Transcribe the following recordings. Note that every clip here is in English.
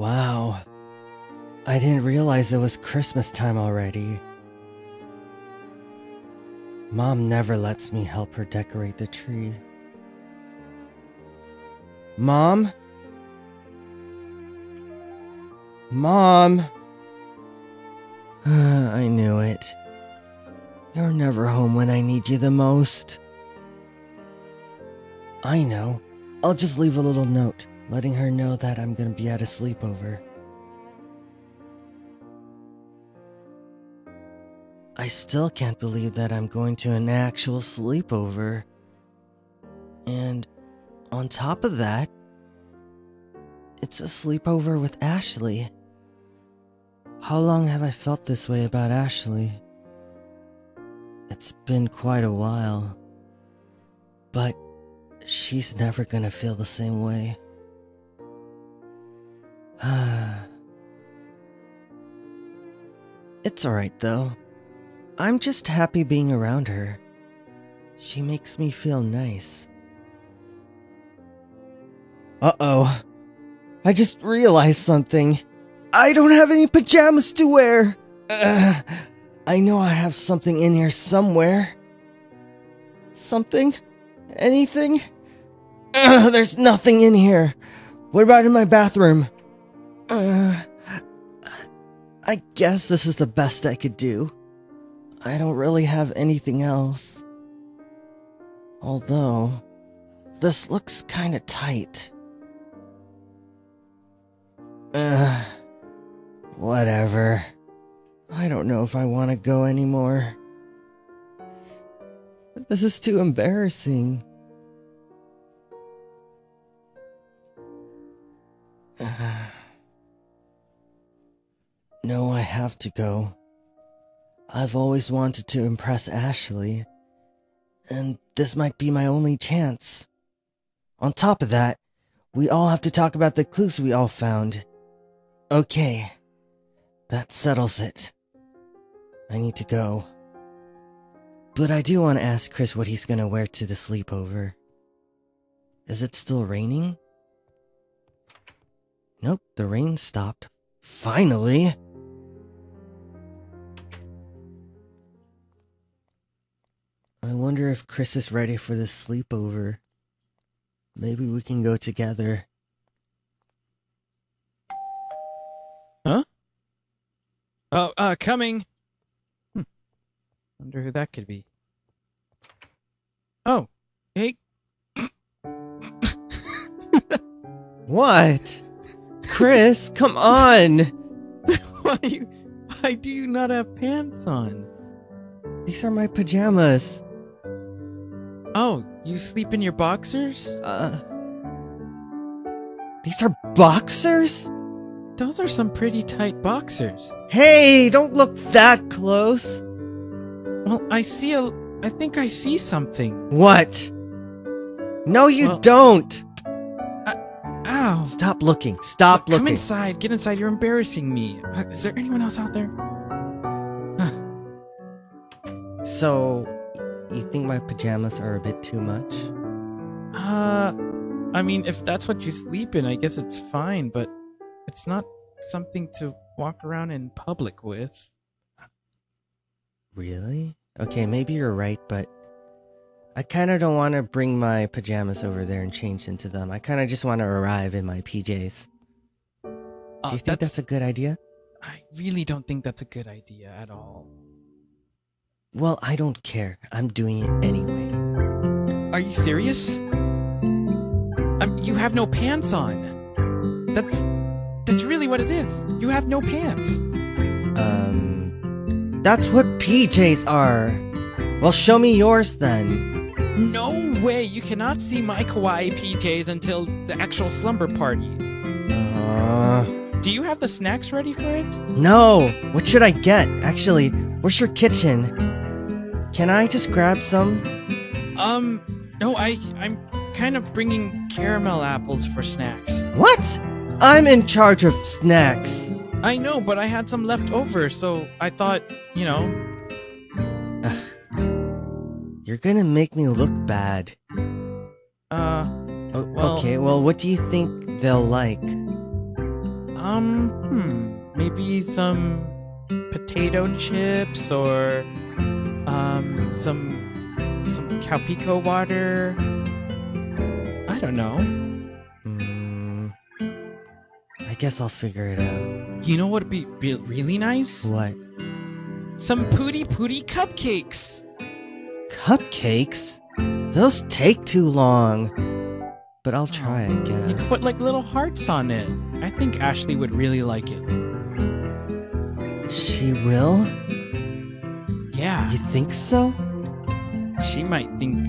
Wow. I didn't realize it was Christmas time already. Mom never lets me help her decorate the tree. Mom? Mom! I knew it. You're never home when I need you the most. I know. I'll just leave a little note, letting her know that I'm gonna be at a sleepover. I still can't believe that I'm going to an actual sleepover. And on top of that, it's a sleepover with Ashley. How long have I felt this way about Ashley? It's been quite a while. But she's never gonna feel the same way. It's alright though. I'm just happy being around her. She makes me feel nice. Uh-oh. I just realized something. I don't have any pajamas to wear! I know I have something in here somewhere. Something? Anything? There's nothing in here. What about in my bathroom? I guess this is the best I could do. I don't really have anything else. Although, this looks kinda tight. Whatever. I don't know if I want to go anymore. This is too embarrassing. No, I have to go. I've always wanted to impress Ashley, and this might be my only chance. On top of that, we all have to talk about the clues we all found. Okay, that settles it. I need to go. But I do want to ask Chris what he's gonna wear to the sleepover. Is it still raining? Nope, the rain stopped. Finally! I wonder if Chris is ready for this sleepover. Maybe we can go together. Huh? Oh, coming! Wonder who that could be. Oh, hey! What? Chris, come on! Why do you not have pants on? These are my pajamas. Oh, you sleep in your boxers? These are boxers? Those are some pretty tight boxers. Hey, don't look that close. Well, I think I see something. What? No, you don't. Ow. Stop looking. Stop looking. Come inside. Get inside. You're embarrassing me. Is there anyone else out there? So, you think my pajamas are a bit too much? I mean, if that's what you sleep in, I guess it's fine, but it's not something to walk around in public with. Really? Okay, maybe you're right, but I kind of don't want to bring my pajamas over there and change into them. I kind of just want to arrive in my PJs. Do you think that's a good idea? I really don't think that's a good idea at all. Well, I don't care. I'm doing it anyway. Are you serious? You have no pants on. That's really what it is. You have no pants. That's what PJs are. Well, show me yours then. No way. You cannot see my kawaii PJs until the actual slumber party. Do you have the snacks ready for it? No. What should I get? Actually, where's your kitchen? Can I just grab some? No, I'm kind of bringing caramel apples for snacks. What? I'm in charge of snacks. I know, but I had some left over, so I thought, you know. You're gonna make me look bad. Okay, well, what do you think they'll like? Maybe some potato chips or some Calpico water. I don't know. I guess I'll figure it out. You know what would be really nice? What? Some Pootie Pootie cupcakes! Cupcakes? Those take too long. But I'll try, I guess. You could put like little hearts on it. I think Ashley would really like it. She will? Yeah. You think so? She might think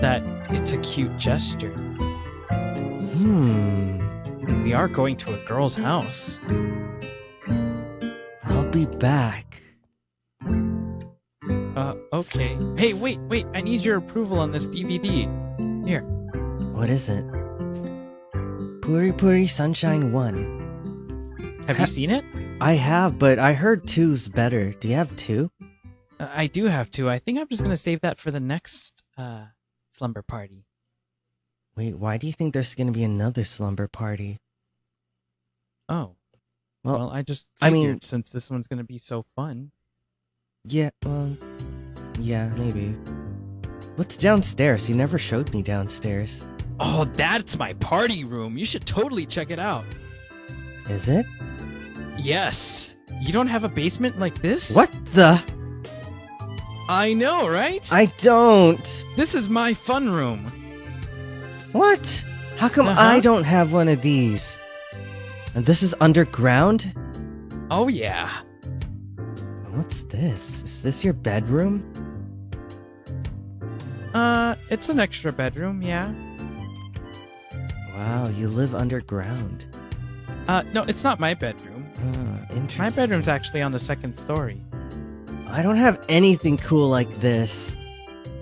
that it's a cute gesture. And we are going to a girl's house. I'll be back. Okay. Hey, wait. I need your approval on this DVD. Here. What is it? Puri Puri Sunshine 1. Have you seen it? I have, but I heard 2's better. Do you have 2? I do have 2. I think I'm just going to save that for the next slumber party. Wait, why do you think there's going to be another slumber party? Oh. Well, I just figured since this one's going to be so fun. Yeah, yeah, maybe. What's downstairs? You never showed me downstairs. Oh, that's my party room. You should totally check it out. Is it? Yes. You don't have a basement like this? What the? I know, right? I don't. This is my fun room. What? How come I don't have one of these? And this is underground? Oh, yeah. What's this? Is this your bedroom? It's an extra bedroom, yeah. Wow, you live underground. No, it's not my bedroom. Interesting. My bedroom's actually on the 2nd story. I don't have anything cool like this.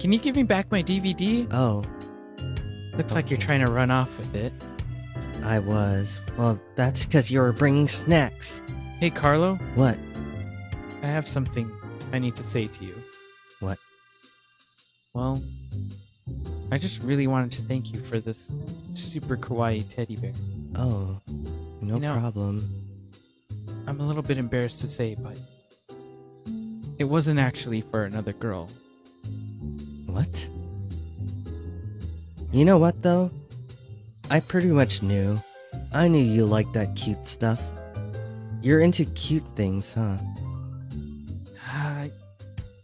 Can you give me back my DVD? Oh. Looks like you're trying to run off with it. I was. Well, that's because you were bringing snacks. Hey, Carlo. What? I have something I need to say to you. What? Well, I just really wanted to thank you for this super kawaii teddy bear. Oh, no problem. I'm a little bit embarrassed to say, but it wasn't actually for another girl. What? You know what, though? I pretty much knew. I knew you liked that cute stuff. You're into cute things, huh?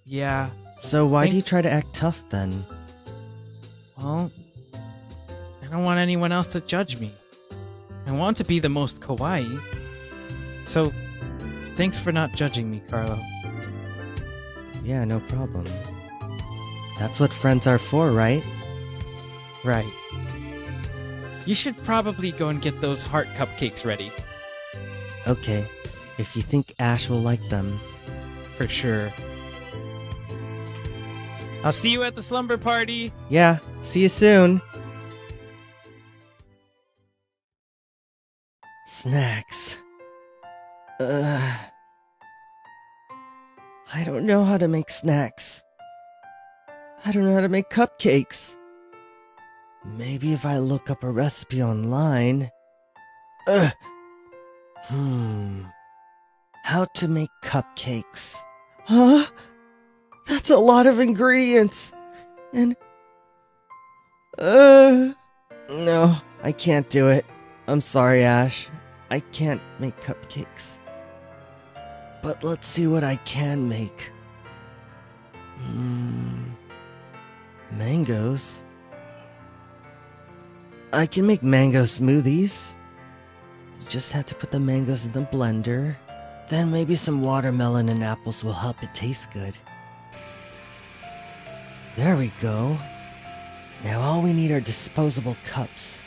Yeah. So why do you try to act tough, then? Well, I don't want anyone else to judge me. I want to be the most kawaii. So, thanks for not judging me, Carlo. Yeah, no problem. That's what friends are for, right? Right. You should probably go and get those heart cupcakes ready. Okay, if you think Ash will like them. For sure. I'll see you at the slumber party. Yeah, see you soon. Snacks. I don't know how to make snacks. I don't know how to make cupcakes. Maybe if I look up a recipe online. How to make cupcakes. Huh? That's a lot of ingredients, and no, I can't do it. I'm sorry, Ash. I can't make cupcakes. But let's see what I can make. Mangoes. I can make mango smoothies. You just have to put the mangoes in the blender. Then maybe some watermelon and apples will help it taste good. There we go. Now all we need are disposable cups.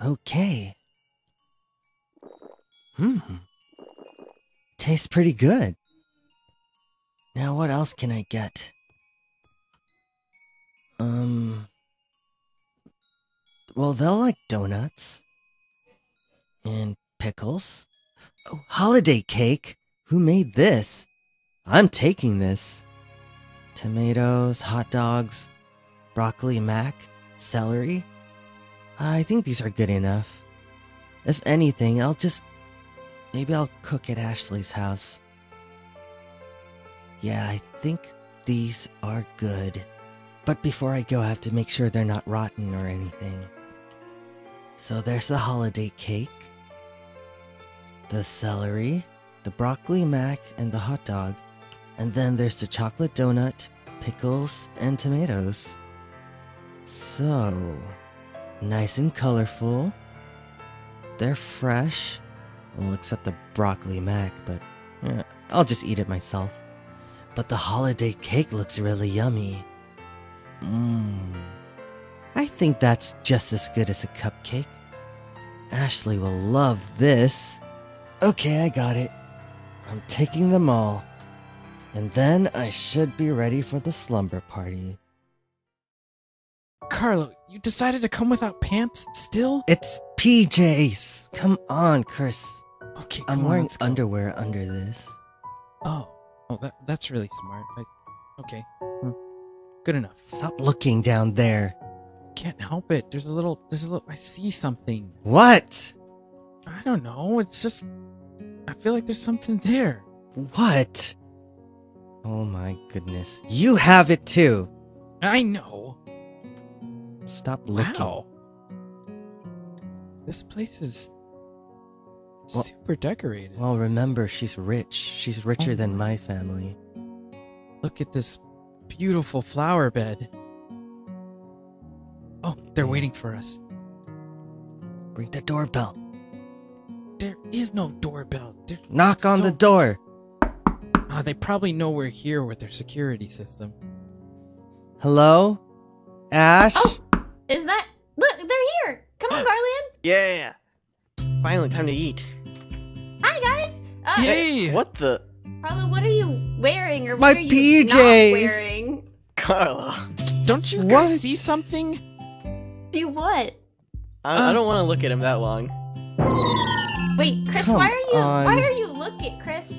Okay. Tastes pretty good. Now what else can I get? Well, they'll like donuts. And pickles. Oh, holiday cake! Who made this? I'm taking this. Tomatoes, hot dogs, broccoli mac, celery. I think these are good enough. If anything, maybe I'll cook at Ashley's house. Yeah, I think these are good. But before I go, I have to make sure they're not rotten or anything. So there's the holiday cake, the celery, the broccoli mac, and the hot dog. And then there's the chocolate donut, pickles, and tomatoes. So, nice and colorful. They're fresh. Well, except the broccoli mac, but I'll just eat it myself. But the holiday cake looks really yummy. I think that's just as good as a cupcake. Ashley will love this. Okay, I got it. I'm taking them all. And then I should be ready for the slumber party. Carlo, you decided to come without pants still? It's PJs. Come on, Chris. Okay, I'm wearing underwear under this. Oh, that's really smart. Okay. Good enough. Stop looking down there. Can't help it. I see something. What? I don't know. It's just, I feel like there's something there. What? Oh my goodness. You have it too. I know. Stop looking. Wow. This place is super decorated. Well, remember, she's rich. She's richer than my family. Look at this beautiful flower bed. Oh, they're waiting for us. Ring the doorbell. There is no doorbell. Knock on the door. Oh, they probably know we're here with their security system. Hello? Ash? Oh, is that... Look, they're here. Come on, Garland. Yeah. Finally, time to eat. Hi, guys. Hey. What the... Carlo, what are you wearing? Or what are you not wearing? Carlo. Don't you guys see something? Do what? I don't want to look at him that long. Wait, Chris, why are you looking, Chris?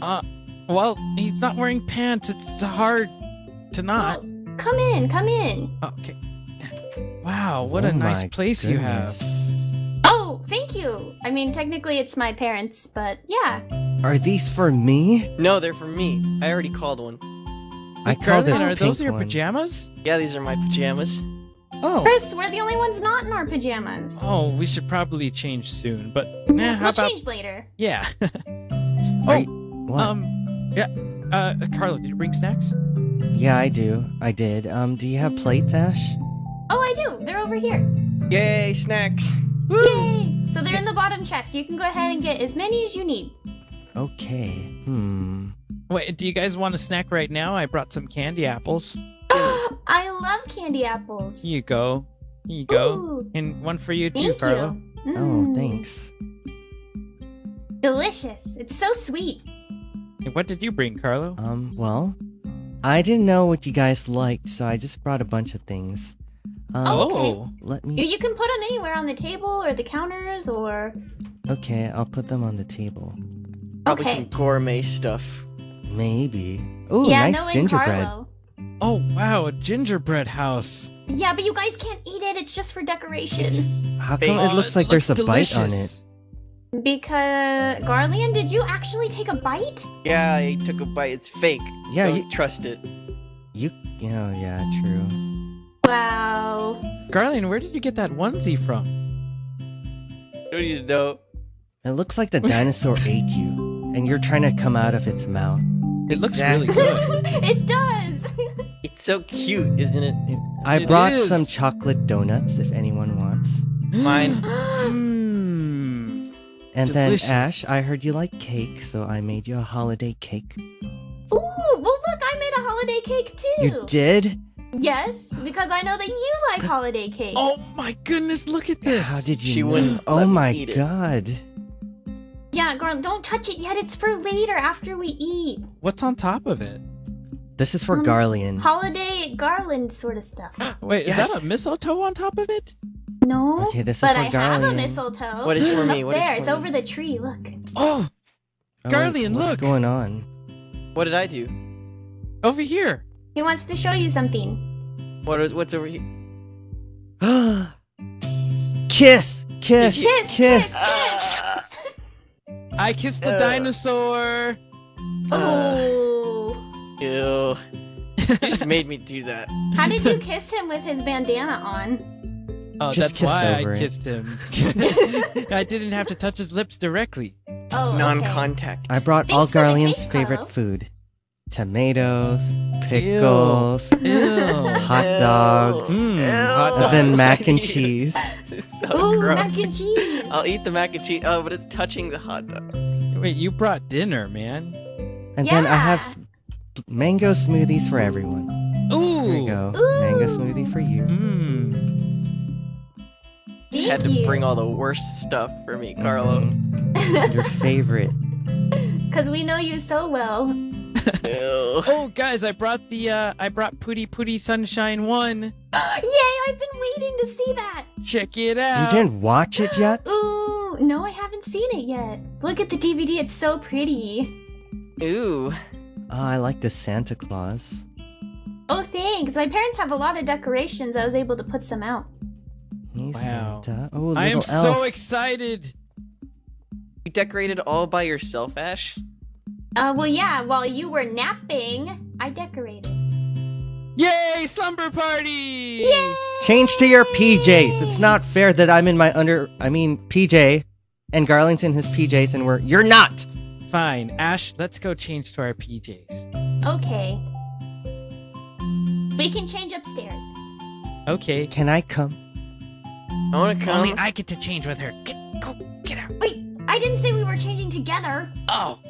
Well, he's not wearing pants. It's hard to not. Well, come in, come in. Okay. Wow, what a nice place you have. Oh, thank you. I mean, technically it's my parents, but yeah. Are these for me? No, they're for me. I already called one. I called this pink one. Are those your pajamas? Yeah, these are my pajamas. Oh. Chris, we're the only ones not in our pajamas. Oh, we should probably change soon, but how about... We'll change later. Yeah. Carlo, did you bring snacks? Yeah, I did. Do you have plates, Ash? Oh, I do. They're over here. Yay, snacks. Woo! Yay! So they're in the bottom chest. You can go ahead and get as many as you need. Okay. Wait, do you guys want a snack right now? I brought some candy apples. I love candy apples. Here you go. Here you go. Ooh. And one for you too, Carlo. Mm. Oh, thanks. Delicious. It's so sweet. And what did you bring, Carlo? Well, I didn't know what you guys liked, so I just brought a bunch of things. Okay. You can put them anywhere on the table or the counters or... Okay, I'll put them on the table. Probably some gourmet stuff. Maybe. Ooh, nice gingerbread. Carlo. Oh, wow, a gingerbread house. Yeah, but you guys can't eat it. It's just for decoration. How come it looks like there's a bite on it? Because, Garland, did you actually take a bite? Yeah, I took a bite. It's fake. Yeah, Don't trust it. Yeah, true. Wow. Garland, where did you get that onesie from? Don't need to know. It looks like the dinosaur ate you, and you're trying to come out of its mouth. It looks really good. It does. It's so cute, isn't it? I brought some chocolate donuts, if anyone wants. Mine. And delicious. Then, Ash, I heard you like cake, so I made you a holiday cake. Ooh, well look, I made a holiday cake too! You did? Yes, because I know that you like holiday cake. Oh my goodness, look at this! How did you know? Oh my god. Yeah, girl, don't touch it yet, it's for later, after we eat. What's on top of it? This is for Garland. Holiday Garland sort of stuff. Wait, is that a mistletoe on top of it? No, okay, this but is for Garland. I have a mistletoe. What is for me? What is for me? It's over the tree, look. Oh! Garland, look! What's going on? What did I do? Over here! He wants to show you something. What's over here? Kiss! Kiss! Kiss! Kiss! I kissed the dinosaur! Oh! Ew. Just made me do that. How did you kiss him with his bandana on? Oh, that's why I kissed him. I didn't have to touch his lips directly. Oh, non-contact. Okay. I brought all Garlean's favorite food. Tomatoes, pickles, hot dogs, and then mac and cheese. So gross. Mac and cheese. I'll eat the mac and cheese. Oh, but it's touching the hot dogs. Wait, you brought dinner, man. And then I have mango smoothies for everyone. Ooh. There you go. Ooh. Mango smoothie for you. You had to bring all the worst stuff for me, Carlo. Your favorite. Because we know you so well. Oh, guys, I brought the I brought Pootie Pootie Sunshine 1. Yay! I've been waiting to see that. Check it out. You didn't watch it yet? Ooh, no, I haven't seen it yet. Look at the DVD; it's so pretty. Ooh. Oh, I like the Santa Claus. Oh, thanks. My parents have a lot of decorations. I was able to put some out. Hey, wow. Santa. Oh, I am elf. So excited. You decorated all by yourself, Ash? Well, yeah, while you were napping, I decorated. Yay, slumber party! Yay! Change to your PJs. It's not fair that I'm in my PJ, and Garland's in his PJs, and you're not! Fine, Ash, let's go change to our PJs. Okay. We can change upstairs. Okay. Can I come? I want to come. Only I get to change with her. Go get out. Wait, I didn't say we were changing together. Oh.